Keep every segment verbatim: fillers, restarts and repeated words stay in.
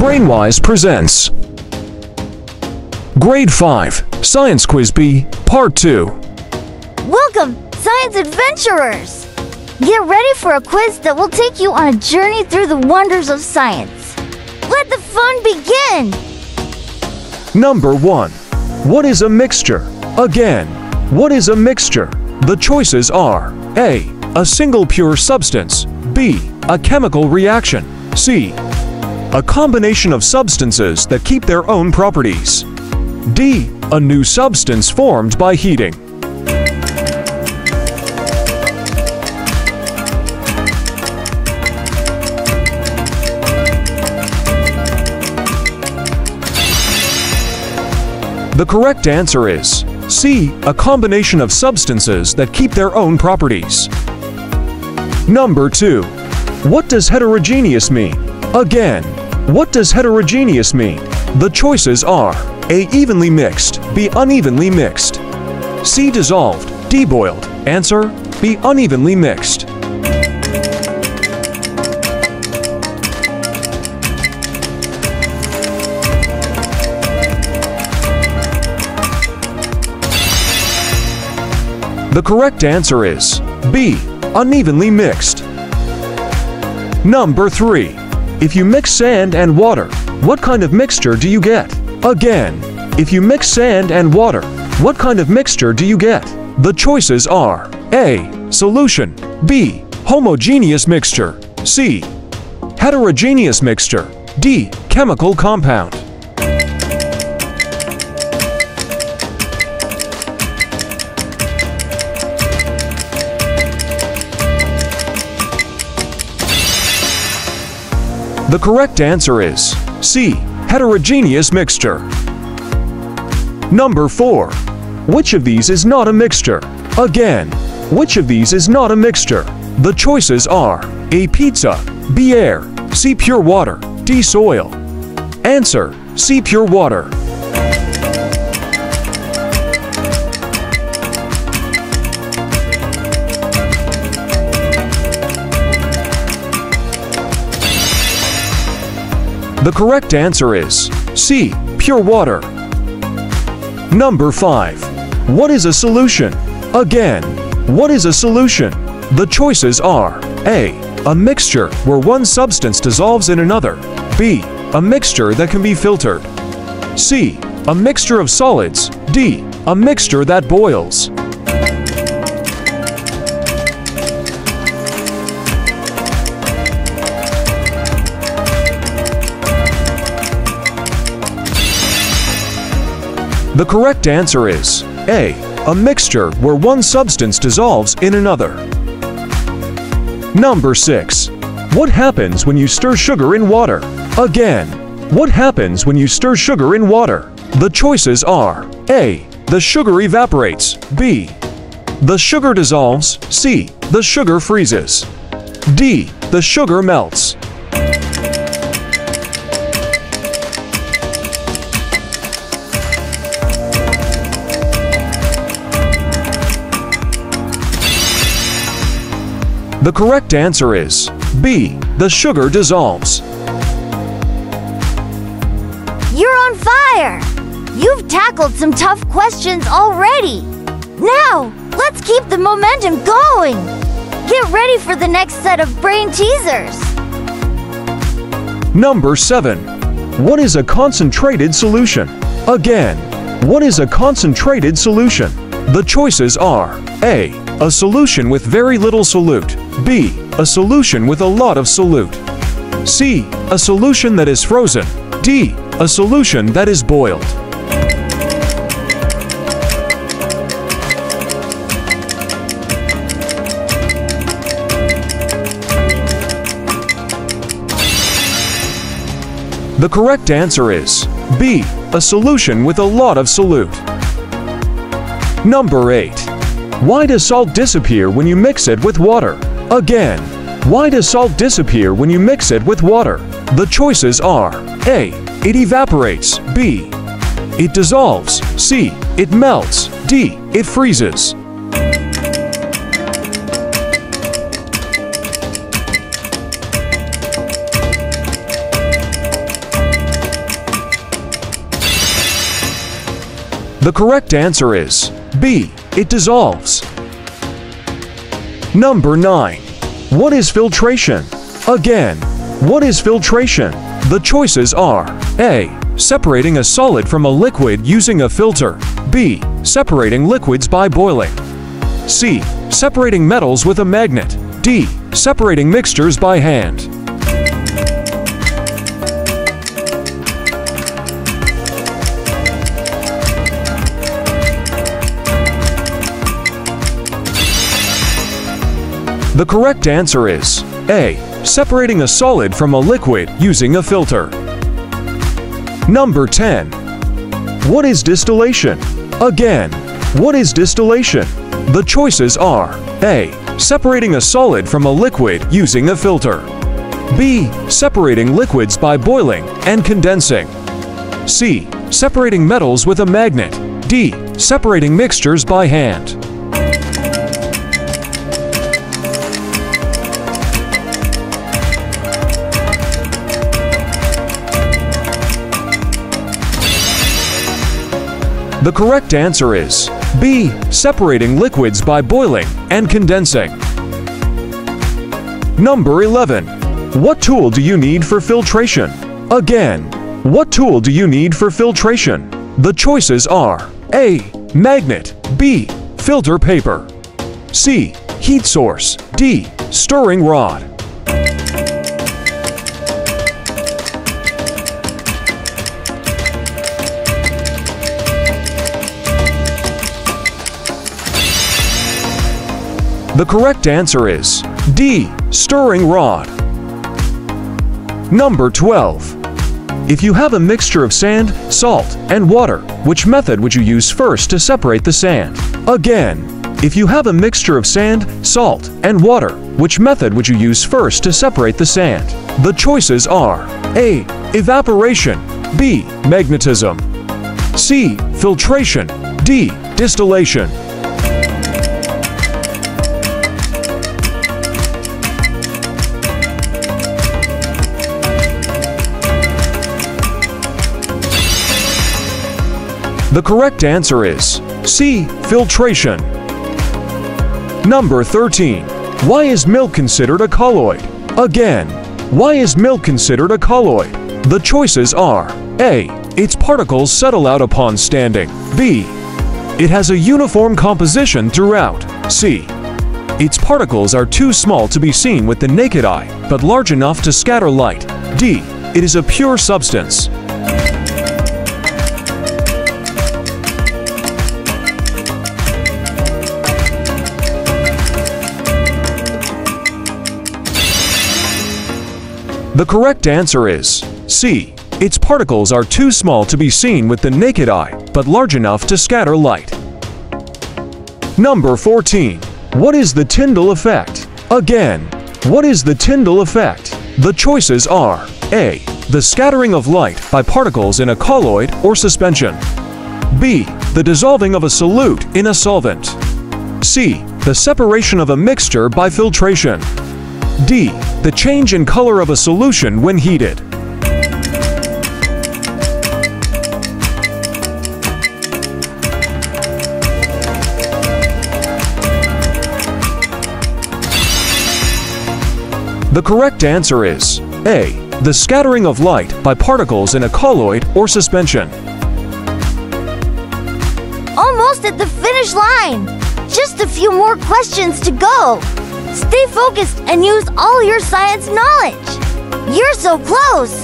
brainYs presents Grade five Science Quiz B, Part two. Welcome, science adventurers! Get ready for a quiz that will take you on a journey through the wonders of science. Let the fun begin! Number one. What is a mixture? Again, what is a mixture? The choices are A. A single pure substance. B. A chemical reaction. C. A combination of substances that keep their own properties. D. A new substance formed by heating. The correct answer is C. A combination of substances that keep their own properties. Number two. What does heterogeneous mean? Again, what does heterogeneous mean? The choices are A. Evenly mixed. B. Unevenly mixed. C. Dissolved. D. Boiled. Answer: B. Unevenly mixed. The correct answer is B. Unevenly mixed. Number three. If you mix sand and water, what kind of mixture do you get? Again, if you mix sand and water, what kind of mixture do you get? The choices are A. Solution. B. Homogeneous mixture. C. Heterogeneous mixture. D. Chemical compound. The correct answer is C. Heterogeneous mixture. Number four. Which of these is not a mixture? Again, which of these is not a mixture? The choices are A. Pizza. B. Air. C. Pure water. D. Soil. Answer: C. Pure water. The correct answer is C. Pure water. Number five. What is a solution? Again, what is a solution? The choices are A. A mixture where one substance dissolves in another. B. A mixture that can be filtered. C. A mixture of solids. D. A mixture that boils. The correct answer is A. A mixture where one substance dissolves in another. Number six. What happens when you stir sugar in water? Again, what happens when you stir sugar in water? The choices are A. The sugar evaporates. B. The sugar dissolves. C. The sugar freezes. D. The sugar melts. The correct answer is B. The sugar dissolves. You're on fire! You've tackled some tough questions already. Now, let's keep the momentum going. Get ready for the next set of brain teasers. Number seven. What is a concentrated solution? Again, what is a concentrated solution? The choices are A. A solution with very little solute. B. A solution with a lot of solute. C. A solution that is frozen. D. A solution that is boiled. The correct answer is B. A solution with a lot of solute. Number eight. Why does salt disappear when you mix it with water? Again, why does salt disappear when you mix it with water? The choices are A. It evaporates. B. It dissolves. C. It melts. D. It freezes. The correct answer is B. It dissolves. Number nine. What is filtration? Again, what is filtration? The choices are A. Separating a solid from a liquid using a filter. B. Separating liquids by boiling. C. Separating metals with a magnet. D. Separating mixtures by hand. The correct answer is A. Separating a solid from a liquid using a filter. Number ten. What is distillation? Again, what is distillation? The choices are A. Separating a solid from a liquid using a filter. B. Separating liquids by boiling and condensing. C. Separating metals with a magnet. D. Separating mixtures by hand. The correct answer is B. Separating liquids by boiling and condensing. Number eleven. What tool do you need for filtration? Again, what tool do you need for filtration? The choices are A. Magnet. B. Filter paper. C. Heat source. D. Stirring rod. The correct answer is D. Stirring rod. Number twelve. If you have a mixture of sand, salt, and water, which method would you use first to separate the sand? Again, if you have a mixture of sand, salt, and water, which method would you use first to separate the sand? The choices are A. Evaporation. B. Magnetism. C. Filtration. D. Distillation. The correct answer is C. Filtration. Number thirteen. Why is milk considered a colloid? Again, why is milk considered a colloid? The choices are A. Its particles settle out upon standing. B. It has a uniform composition throughout. C. Its particles are too small to be seen with the naked eye, but large enough to scatter light. D. It is a pure substance. The correct answer is C. Its particles are too small to be seen with the naked eye, but large enough to scatter light. Number fourteen. What is the Tyndall effect? Again, what is the Tyndall effect? The choices are A. The scattering of light by particles in a colloid or suspension. B. The dissolving of a solute in a solvent. C. The separation of a mixture by filtration. D. The change in color of a solution when heated. The correct answer is A. The scattering of light by particles in a colloid or suspension. Almost at the finish line! Just a few more questions to go! Stay focused and use all your science knowledge! You're so close!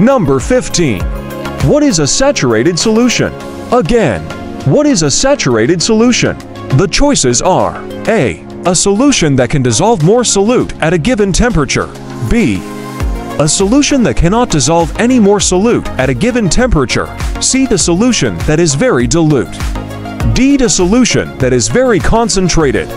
Number fifteen. What is a saturated solution? Again, what is a saturated solution? The choices are A. A solution that can dissolve more solute at a given temperature. B. A solution that cannot dissolve any more solute at a given temperature. C. The solution that is very dilute. D. The solution that is very concentrated.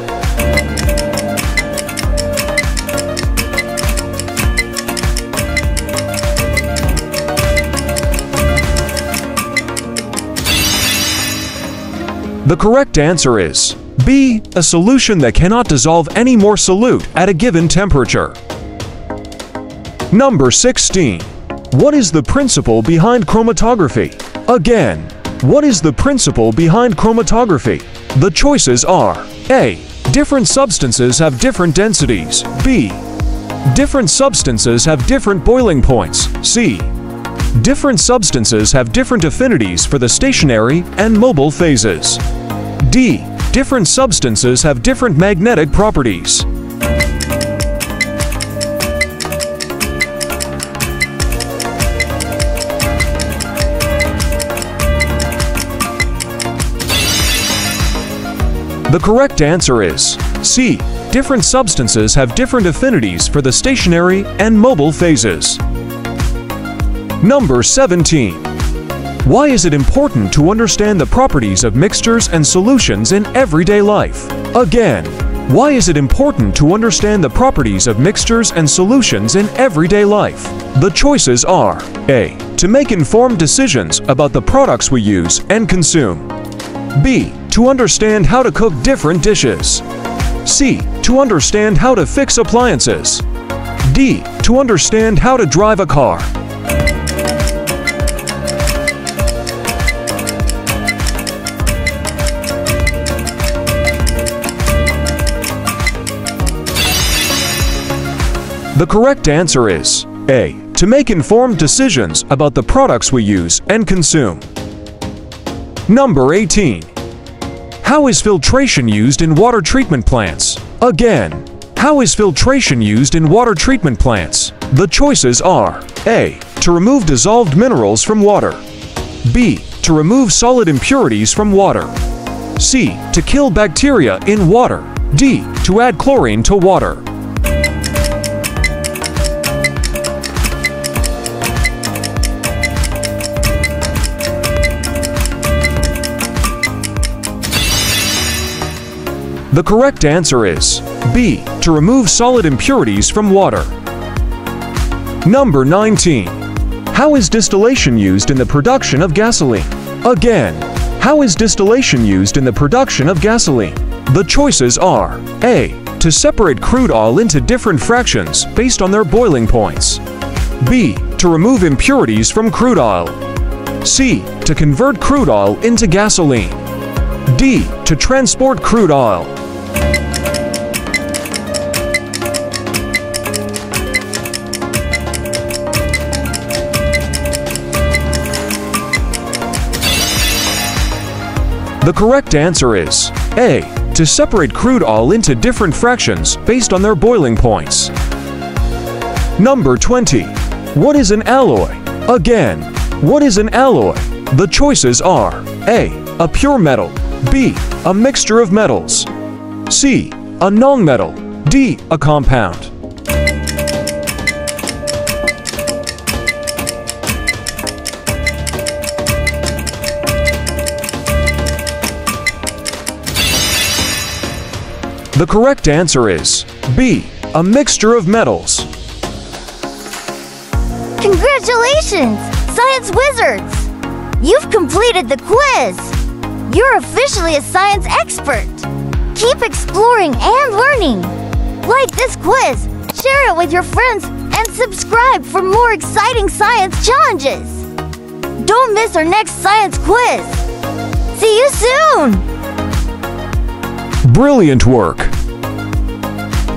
The correct answer is B. A solution that cannot dissolve any more solute at a given temperature. Number sixteen. What is the principle behind chromatography? Again, What is the principle behind chromatography? The choices are A. Different substances have different densities. B. Different substances have different boiling points. C. Different substances have different affinities for the stationary and mobile phases. D. Different substances have different magnetic properties. The correct answer is C. Different substances have different affinities for the stationary and mobile phases. Number seventeen. Why is it important to understand the properties of mixtures and solutions in everyday life? Again, why is it important to understand the properties of mixtures and solutions in everyday life? The choices are A. To make informed decisions about the products we use and consume. B. To understand how to cook different dishes. C. To understand how to fix appliances. D. To understand how to drive a car. The correct answer is A. To make informed decisions about the products we use and consume. Number eighteen. How is filtration used in water treatment plants? Again, how is filtration used in water treatment plants? The choices are A. To remove dissolved minerals from water. B. To remove solid impurities from water. C. To kill bacteria in water. D. To add chlorine to water. The correct answer is B. To remove solid impurities from water. Number nineteen. How is distillation used in the production of gasoline? Again, how is distillation used in the production of gasoline? The choices are A. To separate crude oil into different fractions based on their boiling points. B. To remove impurities from crude oil. C. To convert crude oil into gasoline. D. To transport crude oil. The correct answer is A. To separate crude oil into different fractions based on their boiling points. Number twenty. What is an alloy? Again, what is an alloy? The choices are A. A pure metal. B. A mixture of metals. C. A non-metal. D. A compound. The correct answer is B. A mixture of metals. Congratulations, Science Wizards! You've completed the quiz! You're officially a science expert! Keep exploring and learning! Like this quiz, share it with your friends, and subscribe for more exciting science challenges! Don't miss our next science quiz! See you soon! Brilliant work!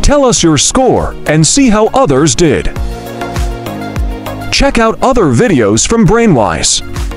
Tell us your score and see how others did! Check out other videos from brainYs!